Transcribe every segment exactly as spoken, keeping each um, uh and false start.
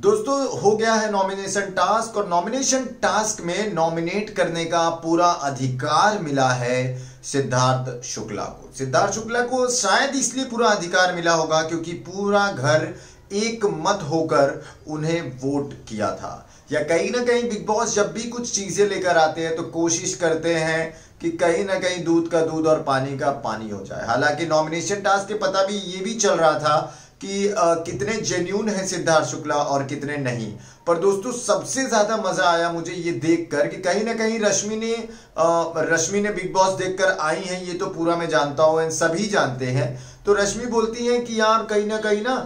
दोस्तों हो गया है नॉमिनेशन टास्क, और नॉमिनेशन टास्क में नॉमिनेट करने का पूरा अधिकार मिला है सिद्धार्थ शुक्ला को। सिद्धार्थ शुक्ला को शायद इसलिए पूरा अधिकार मिला होगा क्योंकि पूरा घर एक मत होकर उन्हें वोट किया था। या कहीं ना कहीं बिग बॉस जब भी कुछ चीजें लेकर आते हैं तो कोशिश करते हैं कि कहीं ना कहीं दूध का दूध और पानी का पानी हो जाए। हालांकि नॉमिनेशन टास्क के पता भी ये भी चल रहा था कि आ, कितने जेन्यून है सिद्धार्थ शुक्ला और कितने नहीं। पर दोस्तों सबसे ज्यादा मजा आया मुझे ये देखकर कि कहीं ना कहीं रश्मि ने रश्मि ने बिग बॉस देखकर आई हैं, ये तो पूरा मैं जानता हूं, सभी जानते हैं। तो रश्मि बोलती हैं कि यार कहीं ना कहीं ना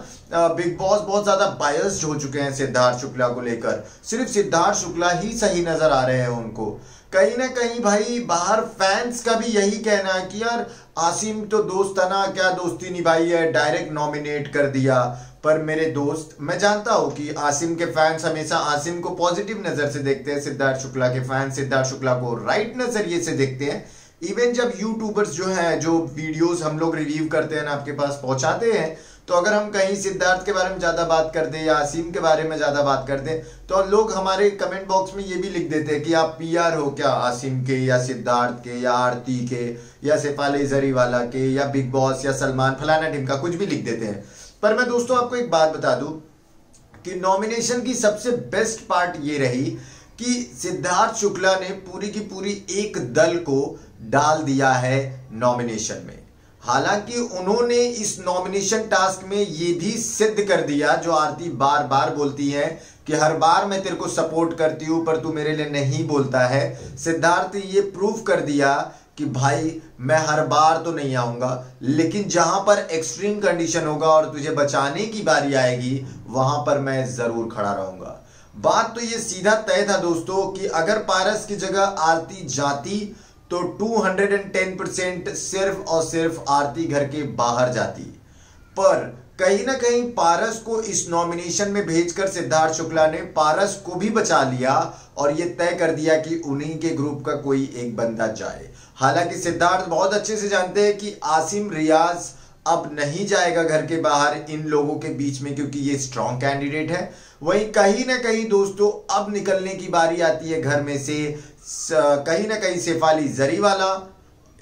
बिग बॉस बहुत ज्यादा बायस्ड हो चुके हैं सिद्धार्थ शुक्ला को लेकर, सिर्फ सिद्धार्थ शुक्ला ही सही नजर आ रहे हैं उनको। कहीं ना कहीं भाई बाहर फैंस का भी यही कहना है कि यार आसिम तो दोस्त है ना, क्या दोस्ती निभाई है, डायरेक्ट नॉमिनेट कर दिया। पर मेरे दोस्त, मैं जानता हूं कि आसिम के फैंस हमेशा आसिम को पॉजिटिव नजर से देखते हैं, सिद्धार्थ शुक्ला के फैंस सिद्धार्थ शुक्ला को राइट नजरिए से देखते हैं। इवन जब यूट्यूबर्स जो हैं, जो वीडियोस हम लोग रिव्यू करते हैं ना, आपके पास पहुंचाते हैं, तो अगर हम कहीं सिद्धार्थ के बारे में ज़्यादा बात कर दें या आसिम के बारे में ज़्यादा बात कर दें तो लोग हमारे कमेंट बॉक्स में ये भी लिख देते हैं कि आप पीआर हो क्या आसिम के या सिद्धार्थ के या आरती के या शेफाली जरीवाला के या बिग बॉस या सलमान फलाना टीम का, कुछ भी लिख देते हैं। पर मैं दोस्तों आपको एक बात बता दूँ कि नॉमिनेशन की सबसे बेस्ट पार्ट ये रही कि सिद्धार्थ शुक्ला ने पूरी की पूरी एक दल को डाल दिया है नॉमिनेशन में। हालांकि उन्होंने इस नॉमिनेशन टास्क में ये भी सिद्ध कर दिया जो आरती बार बार बोलती है कि हर बार मैं तेरे को सपोर्ट करती हूँ पर तू मेरे लिए नहीं बोलता है। सिद्धार्थ ये प्रूव कर दिया कि भाई मैं हर बार तो नहीं आऊँगा, लेकिन जहाँ पर एक्सट्रीम कंडीशन होगा और तुझे बचाने की बारी आएगी वहाँ पर मैं ज़रूर खड़ा रहूँगा। बात तो ये सीधा तय था दोस्तों कि अगर पारस की जगह आरती जाती तो दो सौ दस परसेंट सिर्फ और सिर्फ आरती घर के बाहर जाती। पर कहीं ना कहीं पारस को इस नॉमिनेशन में भेजकर सिद्धार्थ शुक्ला ने पारस को भी बचा लिया और ये तय कर दिया कि उन्हीं के ग्रुप का कोई एक बंदा जाए। हालांकि सिद्धार्थ बहुत अच्छे से जानते हैं कि आसिम रियाज अब नहीं जाएगा घर के बाहर इन लोगों के बीच में, क्योंकि ये स्ट्रॉन्ग कैंडिडेट है। वहीं कहीं ना कहीं दोस्तों अब निकलने की बारी आती है घर में से कहीं ना कहीं शेफाली जरीवाला,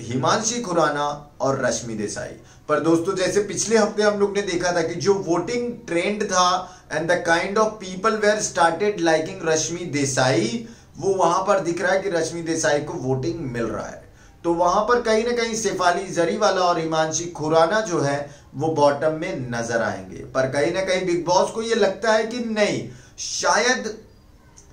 हिमांशी खुराना और रश्मि देसाई। पर दोस्तों जैसे पिछले हफ्ते हम लोग ने देखा था कि जो वोटिंग ट्रेंड था and the kind of people were started liking Rashmi Desai, वो वहां पर दिख रहा है कि रश्मि देसाई को वोटिंग मिल रहा है। तो वहां पर कहीं ना कहीं शेफाली जरीवाला और हिमांशी खुराना जो है वो बॉटम में नजर आएंगे। पर कहीं ना कहीं बिग बॉस को ये लगता है कि नहीं, शायद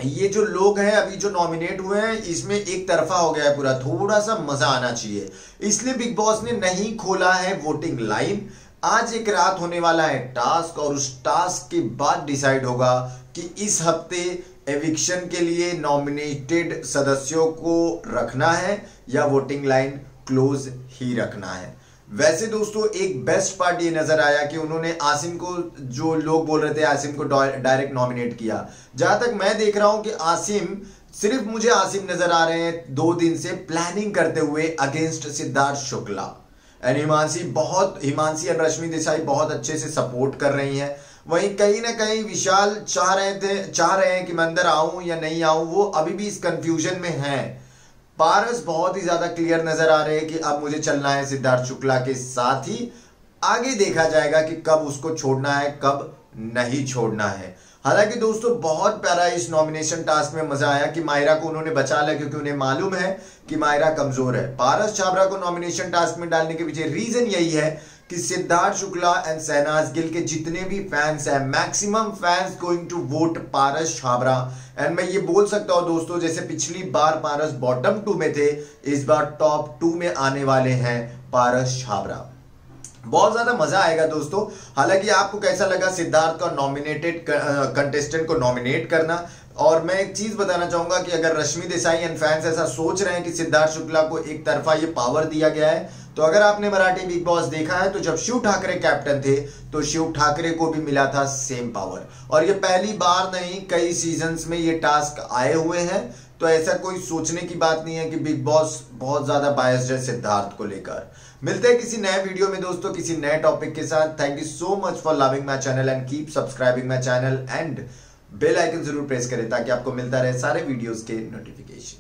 ये जो लोग हैं अभी जो नॉमिनेट हुए हैं इसमें एक तरफा हो गया है पूरा, थोड़ा सा मजा आना चाहिए, इसलिए बिग बॉस ने नहीं खोला है वोटिंग लाइन। आज एक रात होने वाला है टास्क, और उस टास्क के बाद डिसाइड होगा कि इस हफ्ते एविक्शन के लिए नॉमिनेटेड सदस्यों को रखना है या वोटिंग लाइन क्लोज ही रखना है। वैसे दोस्तों एक बेस्ट पार्ट ये नजर आया कि उन्होंने आसिम को, जो लोग बोल रहे थे आसिम को डायरेक्ट नॉमिनेट किया, जहां तक मैं देख रहा हूं कि आसिम, सिर्फ मुझे आसिम नजर आ रहे हैं दो दिन से प्लानिंग करते हुए अगेंस्ट सिद्धार्थ शुक्ला। एंड हिमांशी बहुत हिमांशी एंड रश्मि देसाई बहुत अच्छे से सपोर्ट कर रही हैं। वहीं कहीं ना कहीं विशाल चाह रहे थे चाह रहे हैं कि मैं अंदर आऊं या नहीं आऊं, वो अभी भी इस कंफ्यूजन में हैं। पारस बहुत ही ज्यादा क्लियर नजर आ रहे हैं कि अब मुझे चलना है सिद्धार्थ शुक्ला के साथ ही, आगे देखा जाएगा कि कब उसको छोड़ना है कब नहीं छोड़ना है। हालांकि दोस्तों बहुत प्यारा इस नॉमिनेशन टास्क में मजा आया कि मायरा को उन्होंने बचा लिया क्योंकि उन्हें मालूम है कि मायरा कमजोर है। पारस छाबरा को नॉमिनेशन टास्क में डालने के पीछे रीजन यही है कि सिद्धार्थ शुक्ला एंड सैनाज गिल के जितने भी फैंस हैं, maximum fans going to vote Paras Chhabra. And मैं ये बोल सकता हूं दोस्तों जैसे पिछली बार पारस बॉटम टू में थे, इस बार टॉप टू में आने वाले हैं पारस छाबरा। बहुत ज्यादा मजा आएगा दोस्तों। हालांकि आपको कैसा लगा सिद्धार्थ का नॉमिनेटेड कंटेस्टेंट को नॉमिनेट करना? और मैं एक चीज बताना चाहूंगा कि अगर रश्मि देसाई एंड फैंस ऐसा सोच रहे हैं कि सिद्धार्थ शुक्ला को एक तरफा ये पावर दिया गया है, तो अगर आपने मराठी बिग बॉस देखा है तो जब शिव ठाकरे कैप्टन थे तो शिव ठाकरे को भी मिला था सेम पावर, और ये पहली बार नहीं कई सीजन्स में ये टास्क आए हुए हैं। तो ऐसा कोई सोचने की बात नहीं है कि बिग बॉस बहुत ज्यादा बायस्ड है सिद्धार्थ को लेकर। मिलते हैं किसी नए वीडियो में दोस्तों, किसी नए टॉपिक के साथ। Thank you so much for loving my channel and keep subscribing my channel and bell icon जरूर प्रेस करें ताकि आपको मिलता रहे सारे वीडियोस के नोटिफिकेशन।